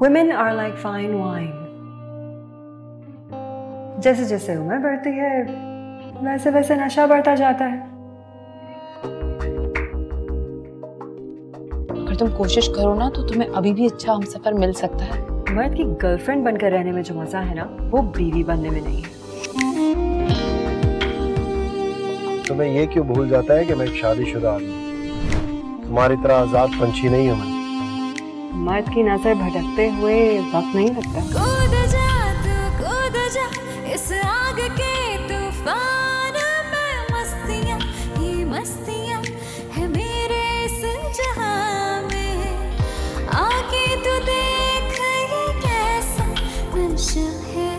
Women are like fine wine. जैसे जैसे उम्र बढ़ती है वैसे वैसे नशा बढ़ता जाता है। अगर तुम कोशिश करो ना तो तुम्हें अभी भी अच्छा हमसफर मिल सकता है। मर्द की गर्लफ्रेंड बनकर रहने में जो मजा है ना वो बीवी बनने में नहीं है। तुम्हें ये क्यों भूल जाता है कि मैं एक शादीशुदा हूँ, तुम्हारी तरह आजाद पंछी नहीं हूँ। मर्द की नजर भटकते हुए वक्त नहीं लगता। कूद जा इस आग के तूफान में, मस्तियां ही मस्तियां है मेरे इस जहां में, आके तू देख ये कैसा नशा है।